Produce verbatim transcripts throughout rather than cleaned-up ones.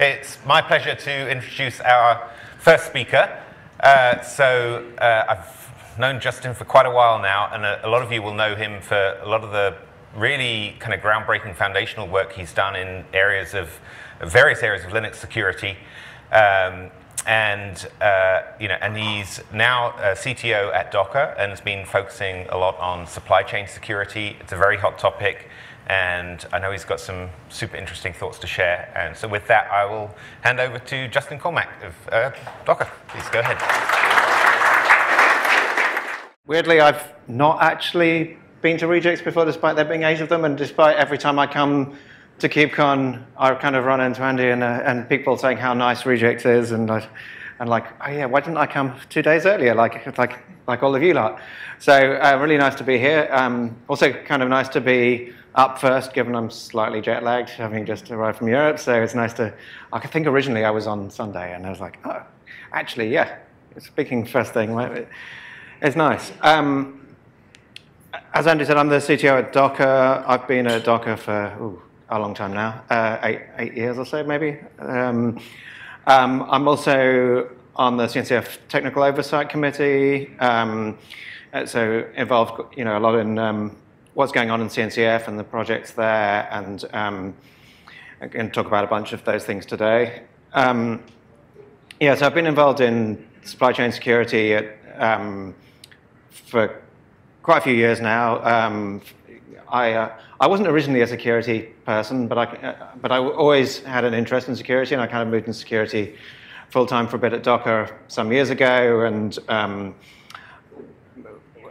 It's my pleasure to introduce our first speaker. Uh, so uh, I've known Justin for quite a while now, and a, a lot of you will know him for a lot of the really kind of groundbreaking foundational work he's done in areas of various areas of Linux security. Um, and uh, you know, and he's now a C T O at Docker and has been focusing a lot on supply chain security. It's a very hot topic. And I know he's got some super interesting thoughts to share. And so with that, I will hand over to Justin Cormack of uh, Docker. Please go ahead. Weirdly, I've not actually been to Rejekts before, despite there being eight of them. And despite every time I come to KubeCon, I kind of run into Andy and, uh, and people saying how nice Rejekts is. And I, and like, oh yeah, why didn't I come two days earlier, like, like, like all of you lot? So uh, really nice to be here. Um, also kind of nice to be up first, given I'm slightly jet-lagged, having just arrived from Europe, so it's nice to... I think originally I was on Sunday, and I was like, oh, actually, yeah, speaking first thing, it's nice. Um, as Andy said, I'm the C T O at Docker. I've been at Docker for ooh, a long time now, uh, eight, eight years or so, maybe. Um, um, I'm also on the C N C F Technical Oversight Committee, um, so involved you know, a lot in... Um, what's going on in C N C F and the projects there, and um, I'm going to talk about a bunch of those things today. Um, yeah, so I've been involved in supply chain security at, um, for quite a few years now. Um, I uh, I wasn't originally a security person, but I uh, but I always had an interest in security, and I kind of moved into security full time for a bit at Docker some years ago, and. Um,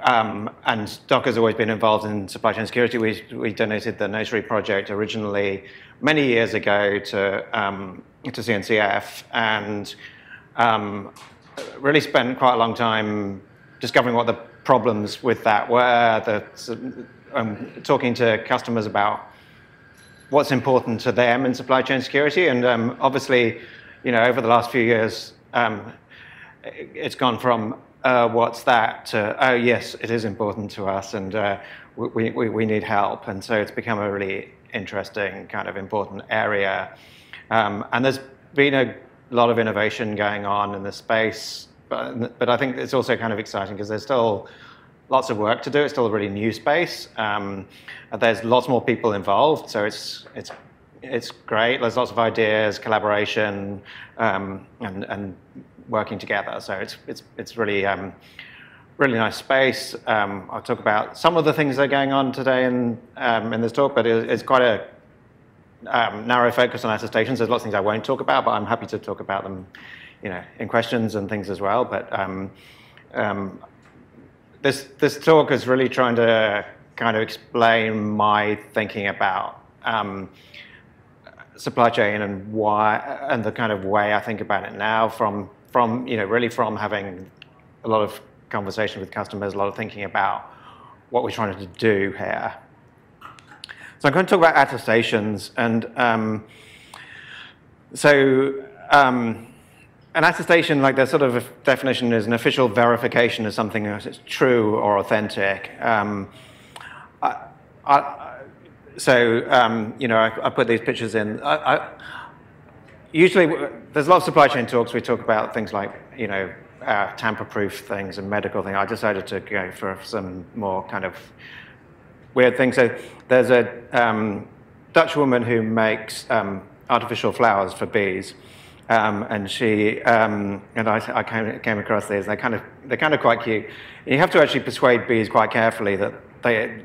Um, and Docker's always been involved in supply chain security. We, we donated the Notary project originally many years ago to, um, to C N C F, and um, really spent quite a long time discovering what the problems with that were, the, um, talking to customers about what's important to them in supply chain security. And um, obviously, you know, over the last few years, um, it's gone from Uh, what's that? Uh, oh, yes, it is important to us, and uh, we, we, we need help. And so it's become a really interesting, kind of important area. Um, and there's been a lot of innovation going on in the space, but, but I think it's also kind of exciting because there's still lots of work to do. It's still a really new space. Um, there's lots more people involved, so it's, it's, it's great. There's lots of ideas, collaboration, um, and, and working together, so it's it's it's really um, really nice space. Um, I'll talk about some of the things that are going on today in um, in this talk, but it, it's quite a um, narrow focus on attestations. There's lots of things I won't talk about, but I'm happy to talk about them, you know, in questions and things as well. But um, um, this this talk is really trying to kind of explain my thinking about Um, supply chain and why, and the kind of way I think about it now, from from you know really from having a lot of conversation with customers, a lot of thinking about what we're trying to do here. So I'm going to talk about attestations, and um, so um, an attestation, like the sort of definition, is an official verification of something that's true or authentic. Um, I, I, So, um, you know, I, I put these pictures in. I, I, usually, there's a lot of supply chain talks. We talk about things like, you know, uh, tamper-proof things and medical things. I decided to go for some more kind of weird things. So there's a um, Dutch woman who makes um, artificial flowers for bees. Um, and she um, and I, I came, came across these. They're kind of, they're kind of quite cute. And you have to actually persuade bees quite carefully that they...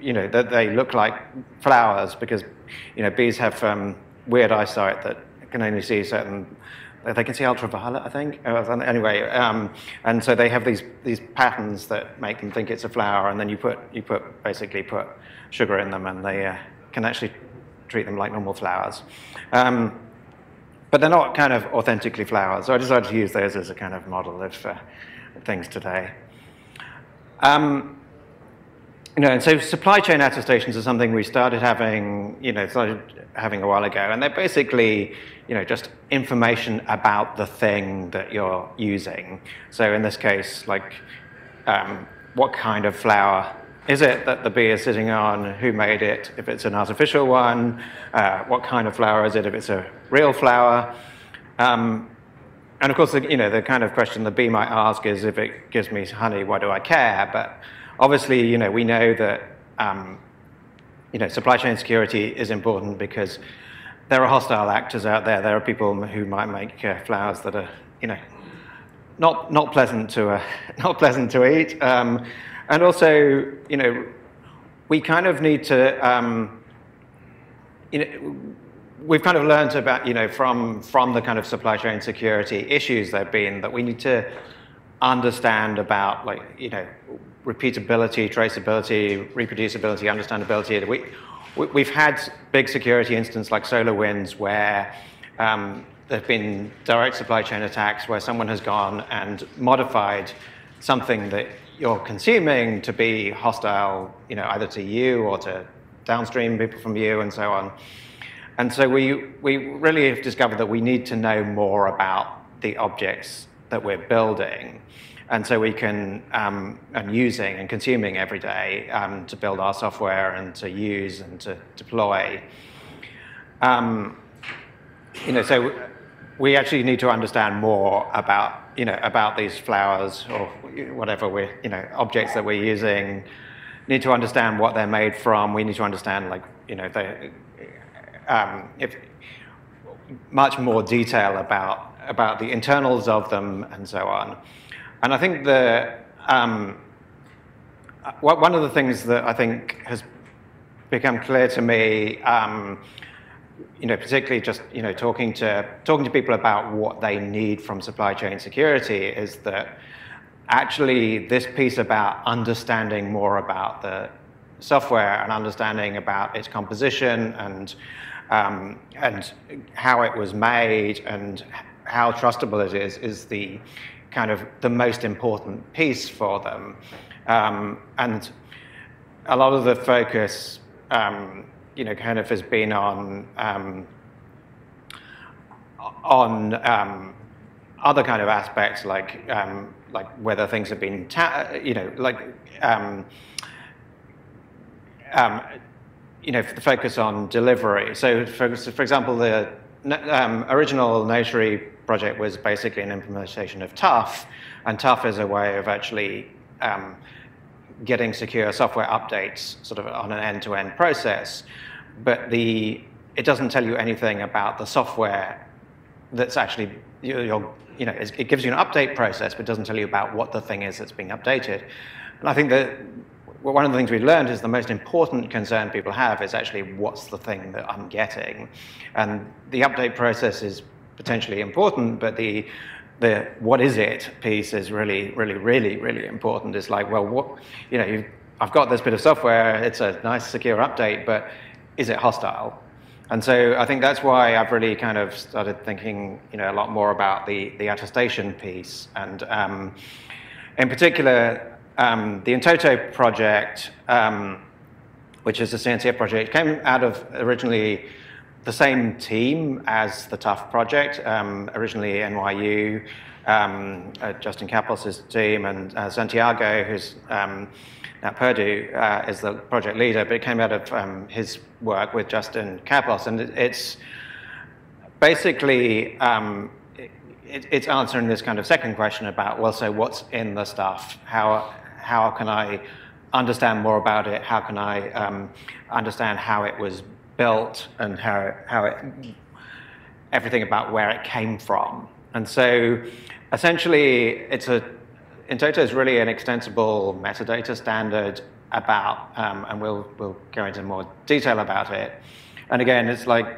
you know, that they look like flowers, because, you know, bees have um, weird eyesight that can only see certain, they can see ultraviolet, I think. Anyway, um, and so they have these these patterns that make them think it's a flower, and then you put, you put basically put sugar in them, and they uh, can actually treat them like normal flowers. Um, but they're not kind of authentically flowers, so I decided to use those as a kind of model of uh, things today. Um, You know, and so supply chain attestations are something we started having, you know, started having a while ago, and they're basically, you know, just information about the thing that you're using. So in this case, like, um, what kind of flour Is it that the bee is sitting on? Who made it? If it's an artificial one, uh, what kind of flower is it? If it's a real flower, um, and of course, the, you know, the kind of question the bee might ask is, if it gives me honey, why do I care? But obviously, you know, we know that um, you know, supply chain security is important because there are hostile actors out there. There are people who might make uh, flowers that are, you know, not not pleasant to uh, not pleasant to eat. Um, And also, you know, we kind of need to, um, you know, we've kind of learned about, you know, from, from the kind of supply chain security issues there have been, that we need to understand about, like, you know, repeatability, traceability, reproducibility, understandability. We, we, we've had big security instances like SolarWinds where um, there have been direct supply chain attacks where someone has gone and modified something that you're consuming to be hostile, you know, either to you or to downstream people from you, and so on. And so we we really have discovered that we need to know more about the objects that we're building, and so we can um, and using and consuming every day um, to build our software and to use and to deploy. Um, you know, so we actually need to understand more about, you know, about these flowers or whatever we're, you know, objects that we're using. Need to understand what they're made from. We need to understand, like, you know, they, um, if much more detail about about the internals of them and so on. And I think the um, one of the things that I think has become clear to me, um, you know, particularly just, you know, talking to talking to people about what they need from supply chain security, is that actually this piece about understanding more about the software and understanding about its composition and um, and how it was made and how trustable it is is the kind of the most important piece for them. Um, and a lot of the focus, Um, you know, kind of has been on um, on um, other kind of aspects, like um, like whether things have been, ta you know, like um, um, you know, the focus on delivery. So, for, for example, the um, original Notary project was basically an implementation of TUF, and TUF is a way of actually um, getting secure software updates sort of on an end-to-end process, but the it doesn't tell you anything about the software that's actually, you're, you know, it gives you an update process, but doesn't tell you about what the thing is that's being updated. And I think that one of the things we've learned is the most important concern people have is actually what's the thing that I'm getting, and the update process is potentially important, but the the what is it piece is really, really, really, really important. It's like, well, what, you know, you've, I've got this bit of software, it's a nice, secure update, but is it hostile? And so I think that's why I've really kind of started thinking, you know, a lot more about the, the attestation piece. And um, in particular, um, the in-toto project, um, which is a C N C F project, came out of originally the same team as the TUF project, um, originally N Y U, um, uh, Justin Kapos' team, and uh, Santiago, who's um, at Purdue, uh, is the project leader, but it came out of um, his work with Justin Kapos, and it, it's basically, um, it, it's answering this kind of second question about, well, so what's in the stuff? How, how can I understand more about it? How can I um, understand how it was built and how, how it, everything about where it came from. And so essentially, it's a, in-toto is really an extensible metadata standard about, um, and we'll, we'll go into more detail about it. And again, it's like,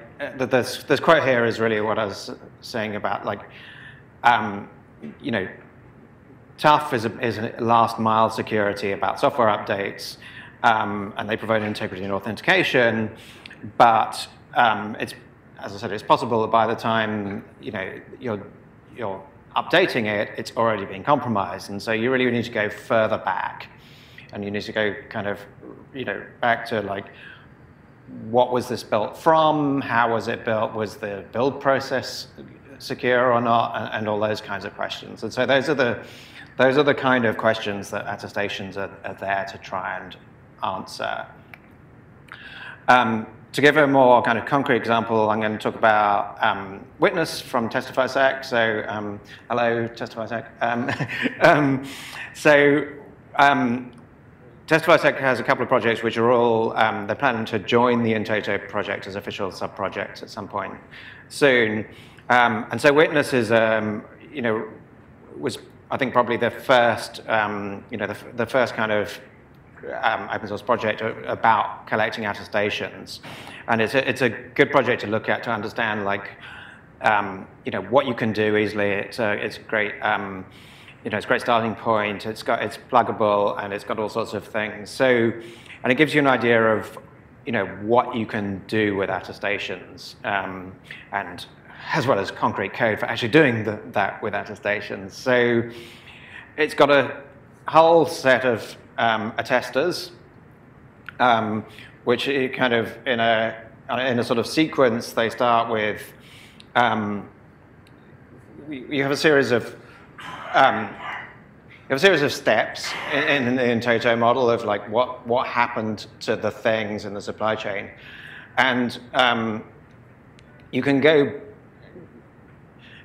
this, this quote here is really what I was saying about, like, um, you know, TUF is a, is a last mile security about software updates, um, and they provide integrity and authentication. But um, it's, as I said, it's possible that by the time, you know, you're, you're updating it, it's already been compromised. And so you really need to go further back. And you need to go kind of, you know, back to, like, what was this built from? How was it built? Was the build process secure or not? And, and all those kinds of questions. And so those are the, those are the kind of questions that attestations are, are there to try and answer. Um, to give a more kind of concrete example, I'm going to talk about um, Witness from TestifySec. So um, hello, TestifySec. Um, um, so um, TestifySec has a couple of projects which are all, um, they're planning to join the in-toto project as official sub-projects at some point soon. Um, and so Witness is, um, you know, was, I think, probably the first, um, you know, the, the first kind of Um, open source project about collecting attestations, and it's a, it's a good project to look at to understand like um, you know what you can do easily. It's a, it's great, um, you know, it's a great starting point. It's got it's pluggable and it's got all sorts of things. So, and it gives you an idea of you know what you can do with attestations, um, and as well as concrete code for actually doing the, that with attestations. So, it's got a whole set of Um, attesters, um, which kind of in a in a sort of sequence they start with. Um, you have a series of um, you have a series of steps in, in the in-toto model of like what what happened to the things in the supply chain, and um, you can go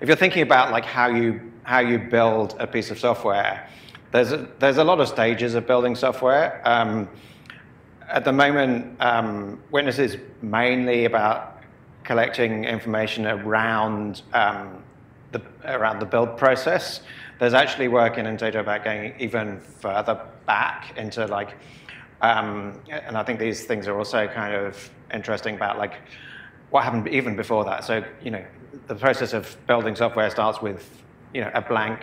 if you're thinking about like how you how you build a piece of software. There's a, there's a lot of stages of building software. Um, at the moment, um, Witness is mainly about collecting information around um, the around the build process. There's actually work in in-toto about going even further back into like, um, and I think these things are also kind of interesting about like what happened even before that. So you know, the process of building software starts with you know a blank.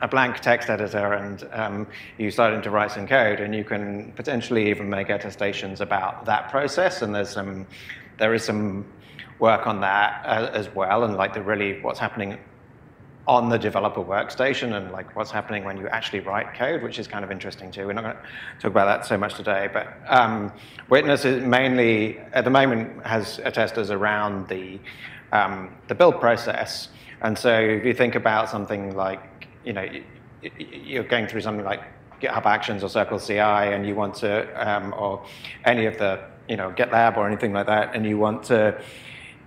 a blank text editor, and um, you start into write some code, and you can potentially even make attestations about that process. And there's some, there is some work on that uh, as well, and like the really what's happening on the developer workstation, and like what's happening when you actually write code, which is kind of interesting too. We're not going to talk about that so much today, but um, Witness is mainly at the moment has attesters around the um, the build process, and so if you think about something like you know, you're going through something like GitHub Actions or CircleCI, and you want to, um, or any of the, you know, GitLab or anything like that, and you want to,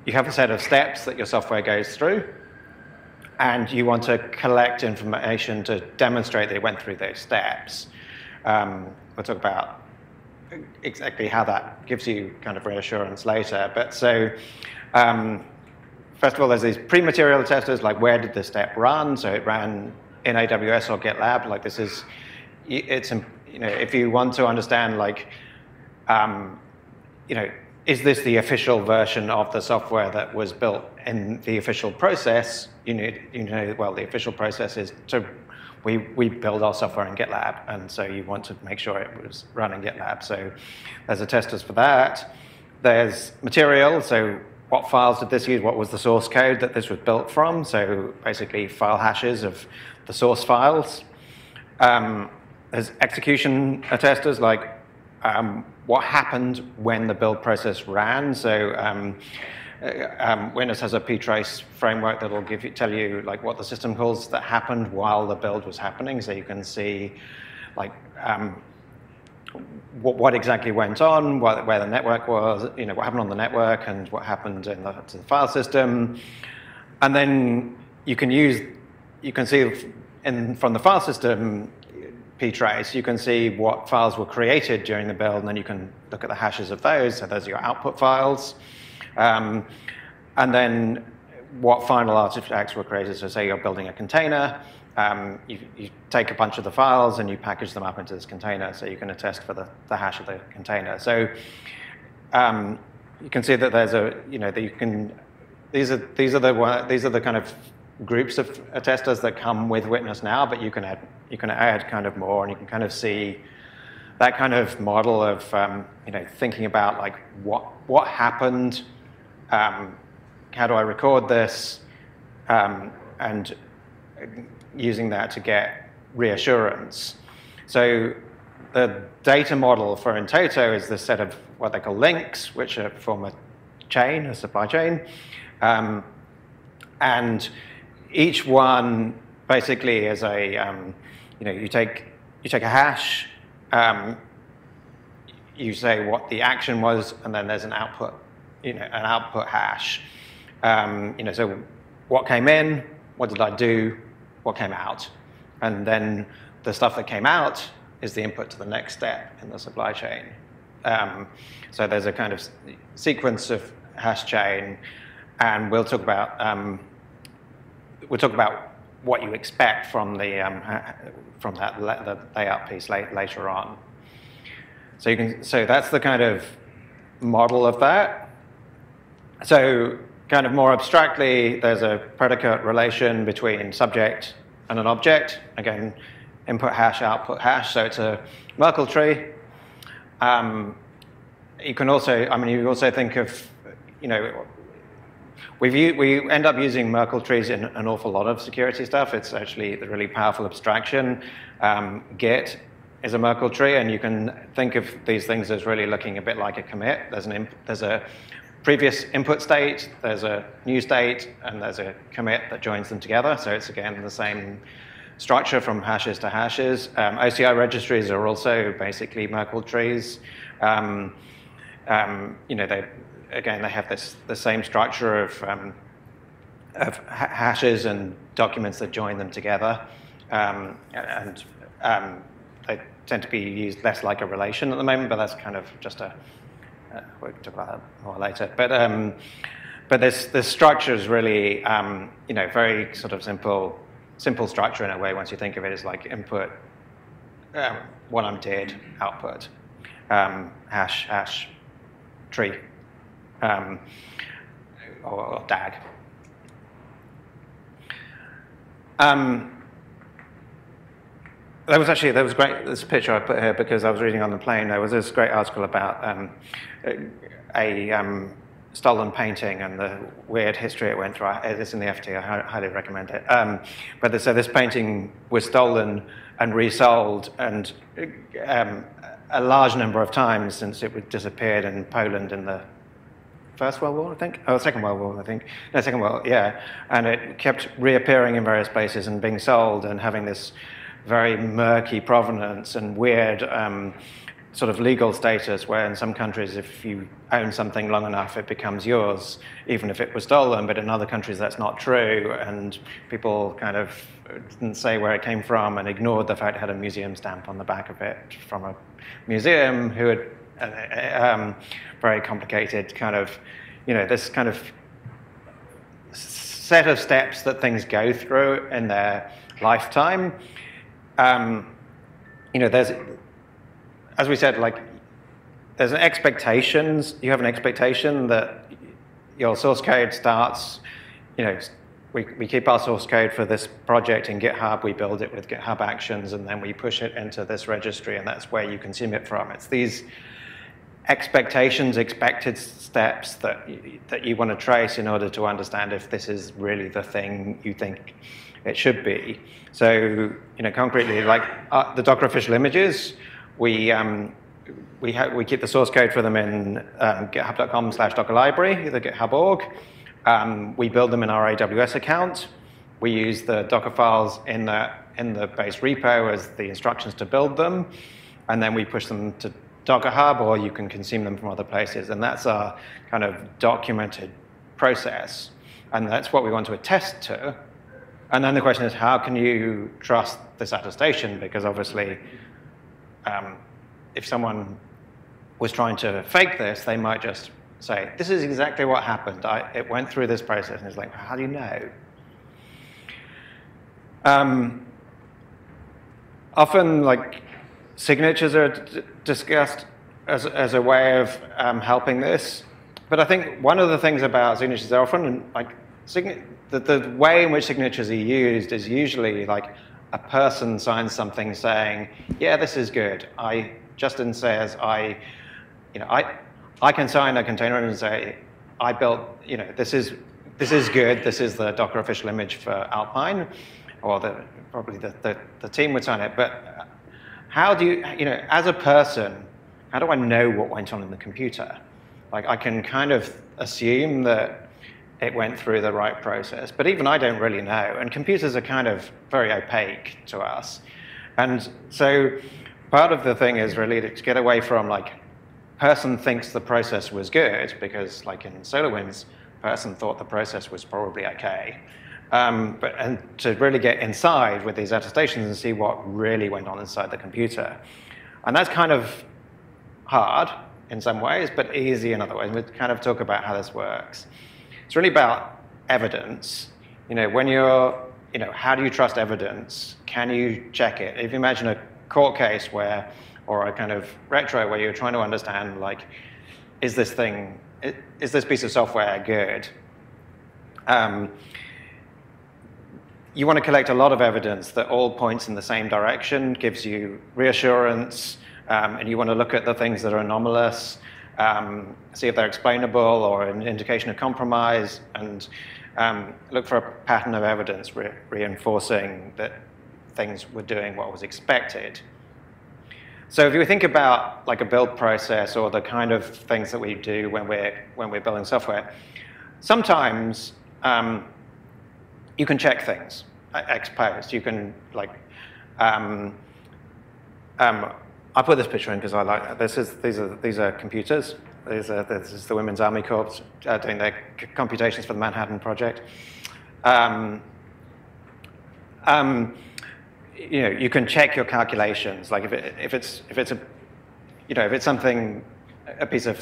you have a set of steps that your software goes through, and you want to collect information to demonstrate that it went through those steps. Um, we'll talk about exactly how that gives you kind of reassurance later, but so, um, first of all, there's these pre-material attesters, like where did the step run? So it ran in A W S or GitLab. Like this is, it's you know, if you want to understand, like, um, you know, is this the official version of the software that was built in the official process? You know, you know, well, the official process is to we we build our software in GitLab, and so you want to make sure it was run in GitLab. So there's attesters for that. There's material, so what files did this use? What was the source code that this was built from? So basically file hashes of the source files. Um, there's execution attesters, like um, what happened when the build process ran. So um, um, Witness has a ptrace framework that will give you, tell you like what the system calls that happened while the build was happening. So you can see like, um, what exactly went on, where the network was, you know, what happened on the network and what happened in the, to the file system. And then you can use, you can see in, from the file system ptrace, you can see what files were created during the build, and then you can look at the hashes of those, so those are your output files. Um, and then what final artifacts were created, so say you're building a container, Um, you, you take a bunch of the files and you package them up into this container, so you can attest for the, the hash of the container. So um, you can see that there's a you know that you can these are these are the these are the kind of groups of attesters that come with Witness now, but you can add you can add kind of more, and you can kind of see that kind of model of um, you know thinking about like what what happened, um, how do I record this, um, and using that to get reassurance. So the data model for in-toto is this set of what they call links, which are form a chain, a supply chain. Um, and each one basically is a, um, you know, you take, you take a hash, um, you say what the action was, and then there's an output, you know, an output hash. Um, you know, so what came in, what did I do, what came out, and then the stuff that came out is the input to the next step in the supply chain. Um, so there's a kind of sequence of hash chain, and we'll talk about um, we'll talk about what you expect from the um, from that the layout piece later on. So you can so that's the kind of model of that. So kind of more abstractly, there's a predicate relation between subject and an object. Again, input hash, output hash. So it's a Merkle tree. Um, you can also, I mean, you also think of, you know, we we end up using Merkle trees in an awful lot of security stuff. It's actually the really powerful abstraction. Um, Git is a Merkle tree, and you can think of these things as really looking a bit like a commit. There's an there's a previous input state, there's a new state, and there's a commit that joins them together. So it's again the same structure from hashes to hashes. Um, O C I registries are also basically Merkle trees. Um, um, you know, they again they have this the same structure of um, of ha hashes and documents that join them together, um, and um, they tend to be used less like a relation at the moment. But that's kind of just a uh, we'll talk about that more later. But um, but this this structure is really um, you know very sort of simple. Simple structure in a way. Once you think of it as like input, um, what I'm did, output, um, hash hash, tree, um, or, or D A G. Um, there was actually there was great this picture I put here because I was reading on the plane. There was this great article about um, a. Um, stolen painting and the weird history it went through. It's in the F T, I highly recommend it. Um, but so this painting was stolen and resold, and um, a large number of times since it disappeared in Poland in the First World War, I think? Oh, Second World War, I think. No, Second World, yeah. And it kept reappearing in various places and being sold and having this very murky provenance and weird um, sort of legal status, where in some countries if you own something long enough it becomes yours, even if it was stolen, but in other countries that's not true, and people kind of didn't say where it came from and ignored the fact it had a museum stamp on the back of it from a museum who had um, very complicated kind of, you know, this kind of set of steps that things go through in their lifetime. Um, you know, there's as we said, like there's an expectations. You have an expectation that your source code starts. You know, we we keep our source code for this project in GitHub. We build it with GitHub Actions, and then we push it into this registry, and that's where you consume it from. It's these expectations, expected steps that you, that you want to trace in order to understand if this is really the thing you think it should be. So, you know, concretely, like uh, the Docker official images. We um, we, we keep the source code for them in um, github dot com slash docker library, the GitHub org. Um, we build them in our A W S account. We use the Docker files in the in the base repo as the instructions to build them, and then we push them to Docker Hub, or you can consume them from other places. And that's our kind of documented process, and that's what we want to attest to. And then the question is, how can you trust this attestation? Because obviously. Um, if someone was trying to fake this, they might just say, this is exactly what happened. I, it went through this process. And it's like, how do you know? Um, often, like, signatures are d discussed as, as a way of um, helping this. But I think one of the things about signatures are often, like, sign the, the way in which signatures are used is usually, like, a person signs something saying, yeah, this is good. I, Justin says, I, you know, I, I can sign a container and say, I built, you know, this is, this is good. This is the Docker official image for Alpine, or the, probably the, the, the team would sign it. But how do you, you know, as a person, how do I know what went on in the computer? Like, I can kind of assume that it went through the right process. But even I don't really know. And computers are kind of very opaque to us. And so part of the thing is really to get away from, like, person thinks the process was good, because like in SolarWinds, person thought the process was probably okay. Um, but and to really get inside with these attestations and see what really went on inside the computer. And that's kind of hard in some ways, but easy in other ways. We kind of talk about how this works. It's really about evidence. You know, when you're, you know, how do you trust evidence? Can you check it? If you imagine a court case where, or a kind of retro where you're trying to understand, like, is this thing, is this piece of software good? Um, You want to collect a lot of evidence that all points in the same direction, gives you reassurance, um, and you want to look at the things that are anomalous, um, see if they're explainable or an indication of compromise, and um, look for a pattern of evidence re reinforcing that things were doing what was expected. So if you think about like a build process or the kind of things that we do when we're, when we're building software, sometimes um, you can check things ex post. You can like, um, um, I put this picture in because I like that. This is these are these are computers. These are this is the Women's Army Corps uh, doing their computations for the Manhattan Project. Um, um, you know, you can check your calculations. Like if it, if it's if it's a, you know, if it's something, a piece of.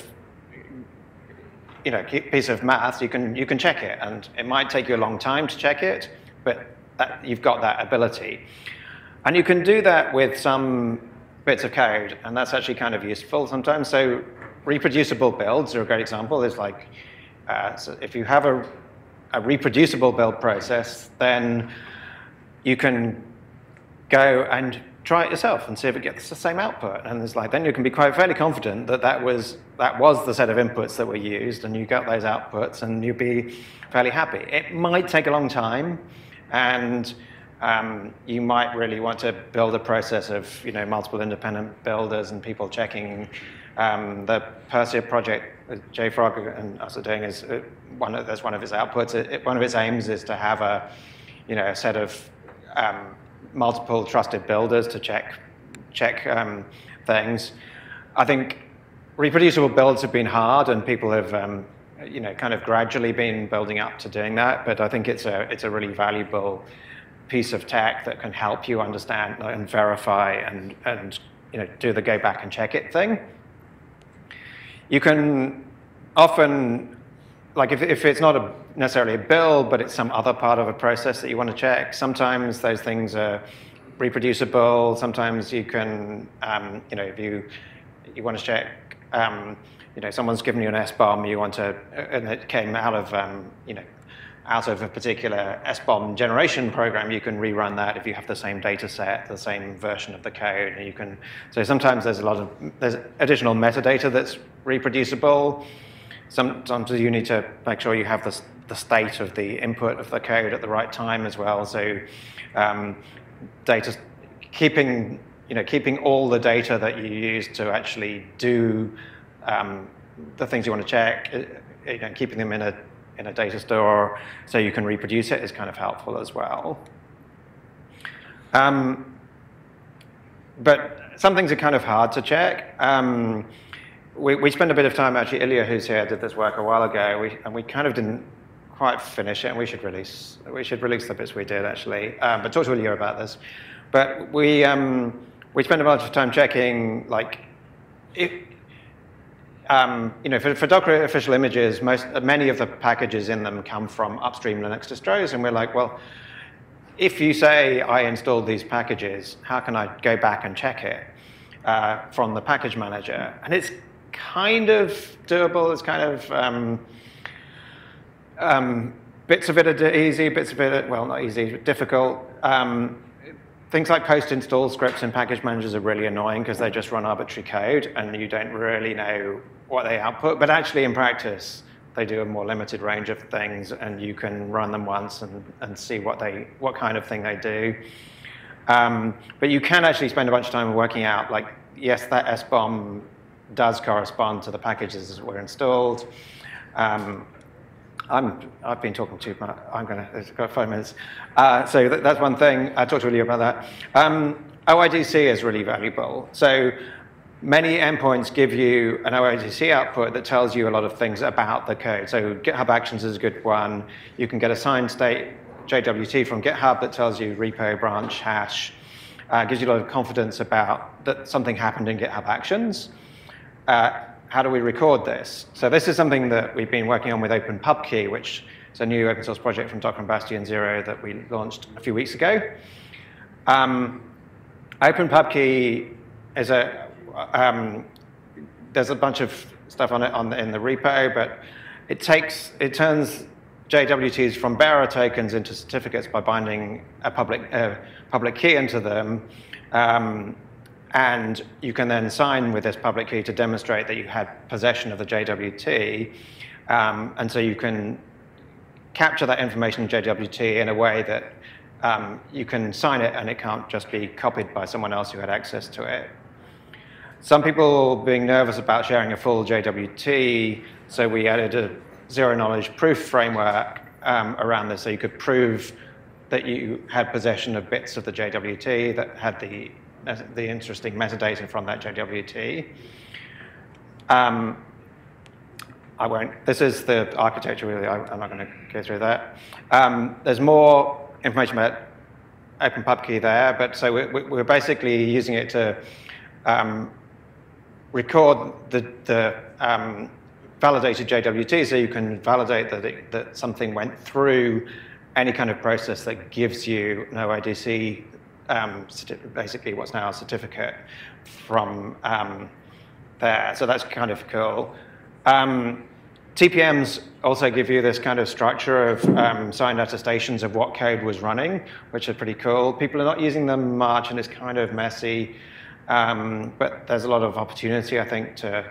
You know, piece of math, you can you can check it, and it might take you a long time to check it, but that, you've got that ability, and you can do that with some bits of code, and that's actually kind of useful sometimes. So, reproducible builds are a great example. Is like, uh, so if you have a, a reproducible build process, then you can go and try it yourself and see if it gets the same output. And it's like, then you can be quite fairly confident that that was, that was the set of inputs that were used, and you got those outputs, and you'd be fairly happy. It might take a long time, and um, you might really want to build a process of you know, multiple independent builders and people checking. Um, the Percy project that JFrog and us are doing, is one of, that's one of its outputs. It, one of its aims is to have a, you know, a set of um, multiple trusted builders to check check um, things. I think reproducible builds have been hard, and people have um, you know kind of gradually been building up to doing that. But I think it's a it's a really valuable piece of tech that can help you understand and verify and and you know do the go back and check it thing. You can often like if if it's not a necessarily a build, but it's some other part of a process that you want to check. Sometimes those things are reproducible. Sometimes you can, um, you know, if you you want to check, um, you know, someone's given you an S BOM, you want to, and it came out of, um, you know, out of a particular S BOM generation program, you can rerun that if you have the same data set, the same version of the code, and you can. So sometimes there's a lot of there's additional metadata that's reproducible. Sometimes you need to make sure you have the, the state of the input of the code at the right time as well. So, um, data keeping you know keeping all the data that you use to actually do um, the things you want to check, you know, keeping them in a in a data store so you can reproduce it is kind of helpful as well. Um, but some things are kind of hard to check. Um, We, we spent a bit of time, actually, Ilya, who's here, did this work a while ago, we, and we kind of didn't quite finish it, and we should release, we should release the bits we did, actually. Um, but talk to Ilya about this. But we, um, we spent a bunch of time checking, like, if, um, you know, for, for Docker official images, most, many of the packages in them come from upstream Linux distros, and we're like, well, if you say, I installed these packages, how can I go back and check it uh, from the package manager? And it's kind of doable. It's kind of um, um, bits of it are easy, bits of it, well, not easy, but difficult. Um, things like post-install scripts and package managers are really annoying because they just run arbitrary code and you don't really know what they output. But actually, in practice, they do a more limited range of things, and you can run them once and, and see what they, what kind of thing they do. Um, but you can actually spend a bunch of time working out, like, yes, that S BOM does correspond to the packages that were installed. Um, I'm, I've been talking too much. I'm going to, it's got five minutes. Uh, so that, that's one thing. I talked to you about that. Um, O I D C is really valuable. So Many endpoints give you an O I D C output that tells you a lot of things about the code. So GitHub Actions is a good one. You can get a signed state J W T from GitHub that tells you repo, branch, hash. Uh, gives you a lot of confidence about that something happened in GitHub Actions. Uh, how do we record this? So this is something that we've been working on with OpenPubKey, which is a new open source project from Docker and Bastion Zero that we launched a few weeks ago. Um, OpenPubKey is a Um, there's a bunch of stuff on it on the, in the repo, but it takes it turns J W Ts from bearer tokens into certificates by binding a public uh, public key into them, um, and you can then sign with this public key to demonstrate that you had possession of the J W T, um, and so you can capture that information in J W T in a way that um, you can sign it and it can't just be copied by someone else who had access to it. Some people being nervous about sharing a full J W T, so we added a zero-knowledge proof framework um, around this, so you could prove that you had possession of bits of the J W T that had the, the interesting metadata from that J W T. Um, I won't. This is the architecture, really. I, I'm not going to go through that. Um, there's more information about OpenPubKey there, but so we, we, we're basically using it to um, record the, the um, validated J W T, so you can validate that, it, that something went through any kind of process that gives you an O I D C, um, basically what's now a certificate from um, there. So that's kind of cool. Um, T P Ms also give you this kind of structure of um, signed attestations of what code was running, which are pretty cool. People are not using them much, and it's kind of messy. Um, but there's a lot of opportunity, I think, to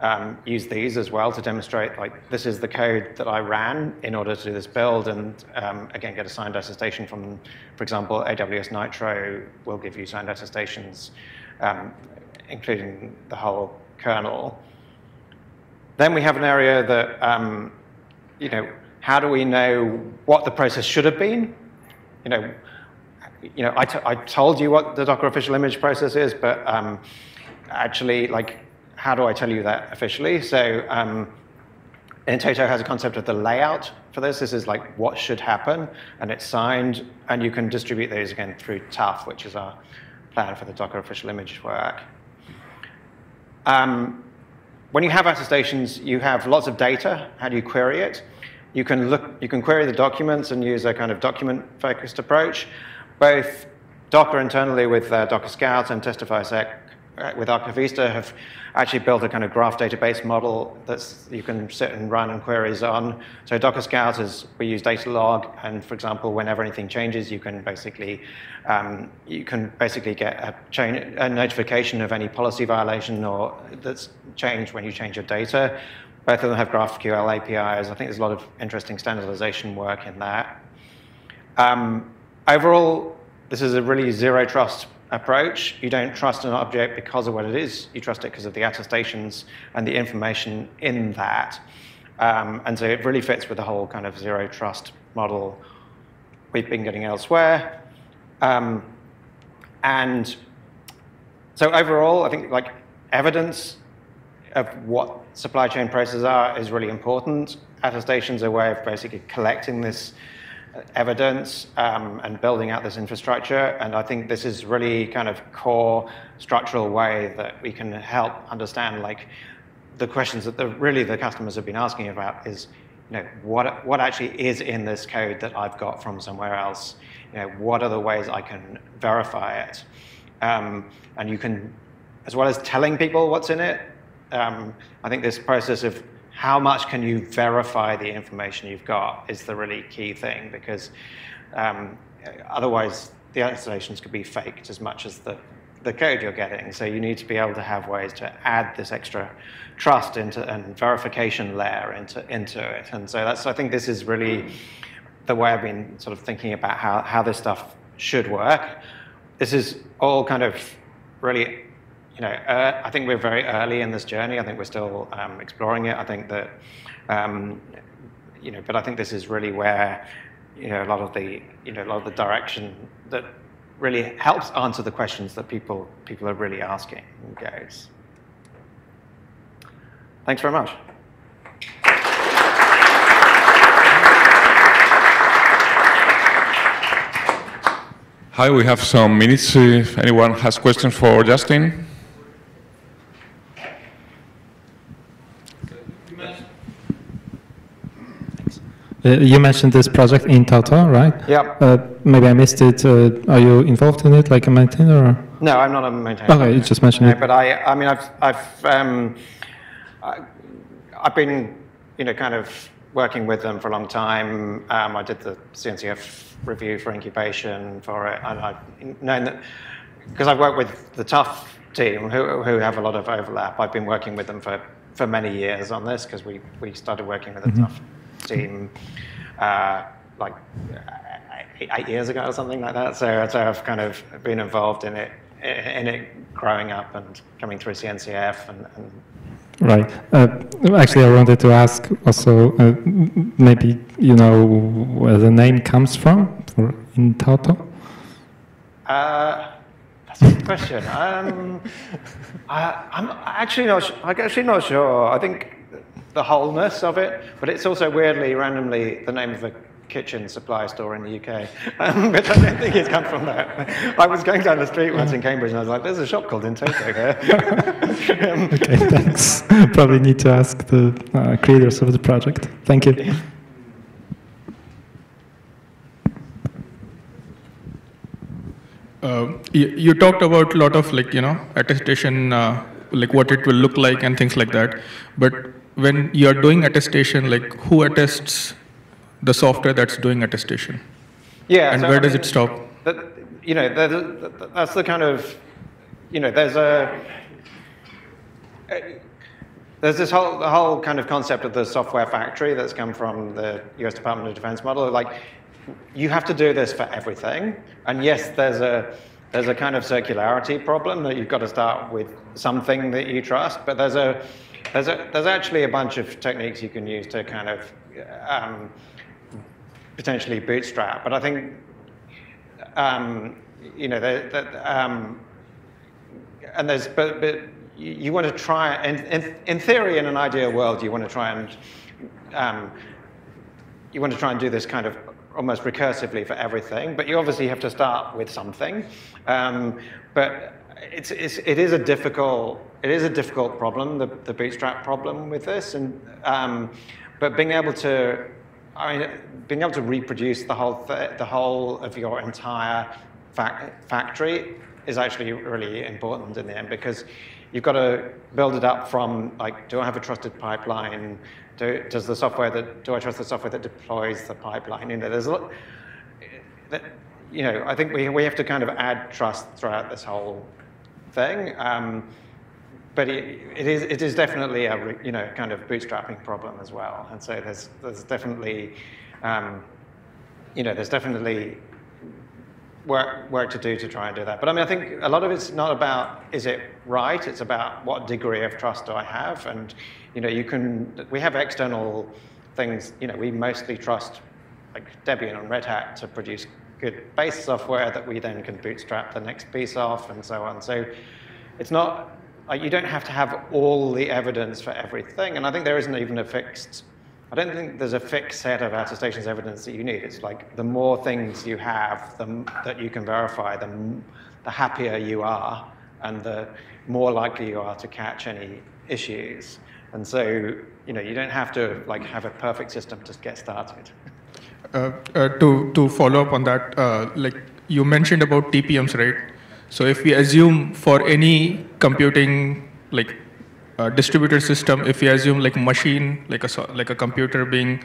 um, use these as well to demonstrate, like, this is the code that I ran in order to do this build, and um, again, get a signed attestation from, for example, A W S Nitro will give you signed attestations, um, including the whole kernel. Then we have an area that, um, you know, how do we know what the process should have been? You know. You know, I, t I told you what the Docker official image process is, but um, actually, like, how do I tell you that officially? So um, in-toto has a concept of the layout for this. This is like what should happen, and it's signed, and you can distribute those again through T U F, which is our plan for the Docker official image work. Um, when you have attestations, you have lots of data. How do you query it? You can look, you can query the documents and use a kind of document-focused approach. Both Docker internally with uh, Docker Scout and TestifySec uh, with Archivista have actually built a kind of graph database model that you can sit and run and queries on. So Docker Scout is, we use Datalog, and for example, whenever anything changes, you can basically um, you can basically get a, chain, a notification of any policy violation or that's changed when you change your data. Both of them have GraphQL A P Is. I think there's a lot of interesting standardization work in that. Um, Overall, this is a really zero trust approach. You don't trust an object because of what it is. You trust it because of the attestations and the information in that. Um, and so it really fits with the whole kind of zero trust model we've been getting elsewhere. Um, and so overall, I think like evidence of what supply chain processes are is really important. Attestations are a way of basically collecting this evidence um, and building out this infrastructure, and I think this is really kind of core structural way that we can help understand like the questions that the, really the customers have been asking about is, you know, what what actually is in this code that I've got from somewhere else? You know, what are the ways I can verify it? Um, and you can, as well as telling people what's in it, um, I think this process of how much can you verify the information you've got is the really key thing, because um, otherwise the attestations could be faked as much as the, the code you're getting. So you need to be able to have ways to add this extra trust into and verification layer into, into it. And so that's, I think this is really the way I've been sort of thinking about how, how this stuff should work. This is all kind of really, you know, uh, I think we're very early in this journey. I think we're still um, exploring it. I think that, um, you know, but I think this is really where, you know, a lot of the, you know, a lot of the direction that really helps answer the questions that people people are really asking goes. Thanks very much. Hi, we have some minutes if anyone has questions for Justin. Uh, you mentioned this project in-toto, right? Yeah. Uh, maybe I missed it. Uh, are you involved in it, like a maintainer? Or? No, I'm not a maintainer. Okay, you just mentioned no, it. But I, I mean, I've, I've, um, I, I've been, you know, kind of working with them for a long time. Um, I did the C N C F review for incubation for it, and I've known that because I've worked with the TUF team, who who have a lot of overlap. I've been working with them for for many years on this because we we started working with the mm-hmm. TUF team uh, like eight, eight years ago or something like that. So, so I've kind of been involved in it, in it growing up and coming through C N C F. And, and right. Uh, actually, I wanted to ask also, uh, maybe you know where the name comes from for in-toto? Uh, that's a good question. um, I, I'm actually not. I'm actually not sure. I think the wholeness of it, but it's also weirdly, randomly, the name of a kitchen supply store in the U K. Um, but I don't think it's come from that. I was going down the street once in Cambridge, and I was like, there's a shop called in-toto here. um, okay, thanks. Probably need to ask the uh, creators of the project. Thank you. Okay. Uh, you, you talked about a lot of, like, you know, attestation, uh, like what it will look like and things like that, but when you're doing attestation, like who attests the software that's doing attestation? Yeah. And so where I mean, does it stop? That, you know, that, that's the kind of, you know, there's a, there's this whole, the whole kind of concept of the software factory that's come from the U S Department of Defense model. Like, you have to do this for everything. And yes, there's a, there's a kind of circularity problem that you've got to start with something that you trust, but there's a, There's, a, there's actually a bunch of techniques you can use to kind of um, potentially bootstrap, but I think um, you know that, that um, and there's but, but you want to try in, in in theory in an ideal world you want to try and um, you want to try and do this kind of almost recursively for everything, but you obviously have to start with something, um, but. It's, it's, it is a difficult it is a difficult problem, the, the bootstrap problem with this, and um, but being able to, I mean, being able to reproduce the whole th the whole of your entire fa factory is actually really important in the end, because you've got to build it up from like, do I have a trusted pipeline? Do, does the software that do I trust the software that deploys the pipeline? You know, there's a lot. That, you know, I think we we have to kind of add trust throughout this whole thing, um, but it, it is it is definitely a you know kind of bootstrapping problem as well, and so there's there's definitely um, you know there's definitely work work to do to try and do that. But I mean I think a lot of it's not about is it right, it's about what degree of trust do I have, and you know you can we have external things, you know we mostly trust like Debian and Red Hat to produce good base software that we then can bootstrap the next piece off and so on. So it's not, like, you don't have to have all the evidence for everything. And I think there isn't even a fixed, I don't think there's a fixed set of attestations evidence that you need. It's like the more things you have the, that you can verify, the, the happier you are and the more likely you are to catch any issues. And so, you know, you don't have to like have a perfect system to get started. Uh, uh, to, to follow up on that, uh, like you mentioned about T P Ms, right? So if we assume for any computing, like uh, distributed system, if we assume like machine, like a, like a computer being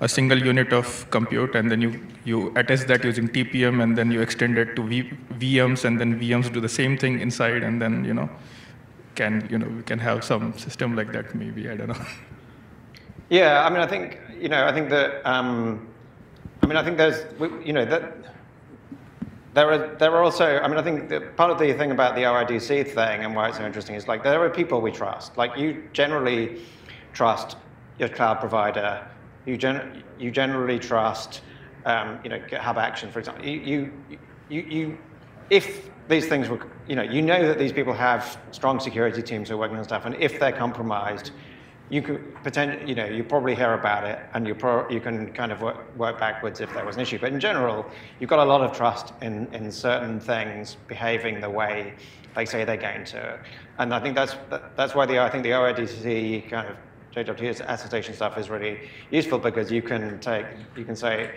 a single unit of compute, and then you, you attest that using T P M, and then you extend it to v VMs, and then V Ms do the same thing inside, and then, you know, can, you know, we can have some system like that maybe, I don't know. Yeah, I mean, I think, you know, I think that, um, I mean, I think there's, you know, that there are there are also. I mean, I think that part of the thing about the O I D C thing and why it's so interesting is like there are people we trust. Like you generally trust your cloud provider. You gen you generally trust, um, you know, GitHub Actions, for example. You you you, you if. These things were, you know, you know that these people have strong security teams who are working on stuff, and if they're compromised, you could pretend, you know, you probably hear about it, and you pro you can kind of work, work backwards if there was an issue. But in general, you've got a lot of trust in in certain things behaving the way they say they're going to, and I think that's that, that's why the I think the O I D C kind of J W T attestation stuff is really useful, because you can take you can say,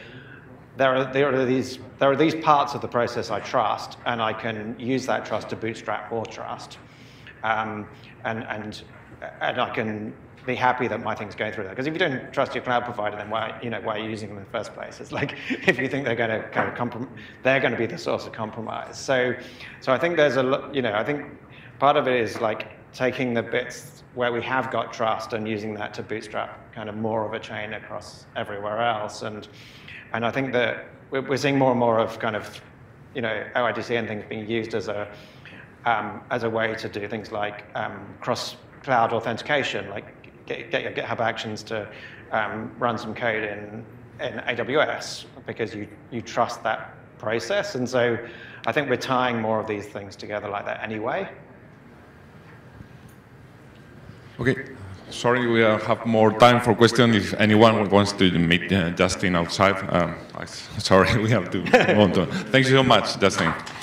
There are, there are these there are these parts of the process I trust, and I can use that trust to bootstrap more trust, um, and and and I can be happy that my things go through that. Because if you don't trust your cloud provider, then why you know why are you using them in the first place? It's like if you think they're going to kind of comprom they're going to be the source of compromise. So so I think there's a you know I think part of it is like taking the bits where we have got trust and using that to bootstrap kind of more of a chain across everywhere else. And. And I think that we're seeing more and more of kind of, you know, O I D C and things being used as a um, as a way to do things like um, cross-cloud authentication, like get, get your GitHub Actions to um, run some code in in A W S because you you trust that process. And so I think we're tying more of these things together like that anyway. Okay. Sorry, we have more time for questions. If anyone wants to meet Justin outside, um, sorry, we have to move on. Thank you so much, Justin.